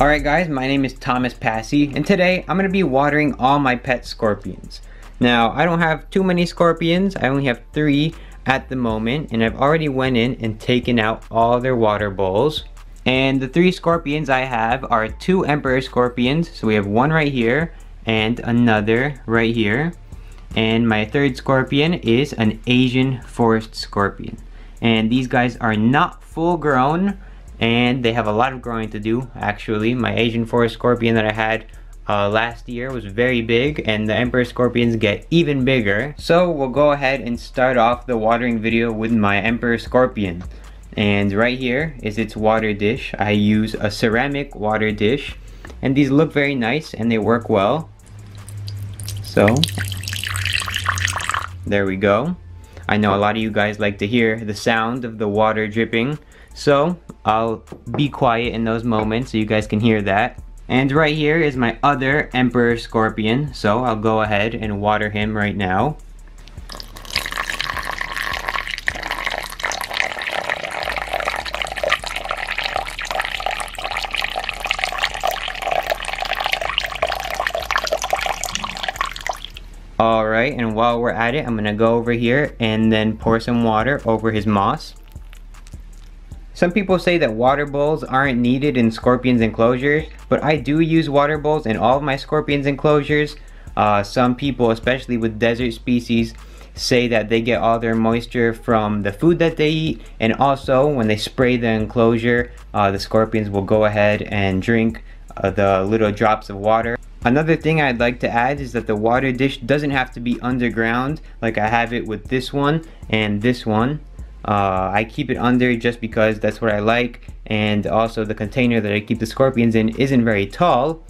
Alright guys, my name is Thomas Passy, and today I'm going to be watering all my pet scorpions. Now, I don't have too many scorpions, I only have 3 at the moment, and I've already went in and taken out all their water bowls. And the 3 scorpions I have are 2 Emperor Scorpions, so we have one right here, and another right here. And my 3rd scorpion is an Asian Forest Scorpion. And these guys are not full grown, and they have a lot of growing to do, actually. My Asian Forest Scorpion that I had last year was very big, and the Emperor Scorpions get even bigger. So we'll go ahead and start off the watering video with my Emperor Scorpion. And right here is its water dish. I use a ceramic water dish, and these look very nice and they work well. So, there we go. I know a lot of you guys like to hear the sound of the water dripping, so I'll be quiet in those moments so you guys can hear that. And right here is my other Emperor Scorpion, so I'll go ahead and water him right now. Alright, and while we're at it, I'm gonna go over here and then pour some water over his moss. Some people say that water bowls aren't needed in scorpions enclosures, but I do use water bowls in all of my scorpions enclosures. Some people, especially with desert species, say that they get all their moisture from the food that they eat, and also when they spray the enclosure, the scorpions will go ahead and drink the little drops of water. Another thing I'd like to add is that the water dish doesn't have to be underground like I have it with this one and this one. I keep it under just because that's what I like, and also the container that I keep the scorpions in isn't very tall,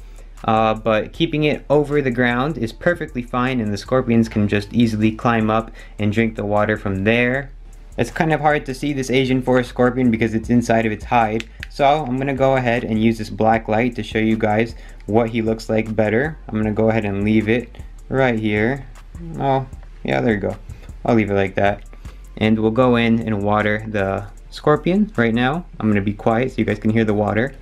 but keeping it over the ground is perfectly fine, and the scorpions can just easily climb up and drink the water from there. It's kind of hard to see this Asian Forest Scorpion because it's inside of its hide, so I'm going to go ahead and use this black light to show you guys what he looks like better. I'm going to go ahead and leave it right here. Oh, yeah, there you go. I'll leave it like that. And we'll go in and water the scorpion right now. I'm going to be quiet so you guys can hear the water.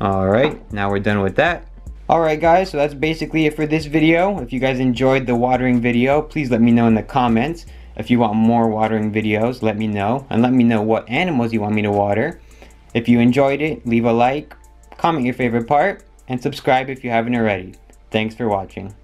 Alright, now we're done with that. Alright guys, so that's basically it for this video. If you guys enjoyed the watering video, please let me know in the comments. If you want more watering videos, let me know. And let me know what animals you want me to water. If you enjoyed it, leave a like, comment your favorite part, and subscribe if you haven't already. Thanks for watching.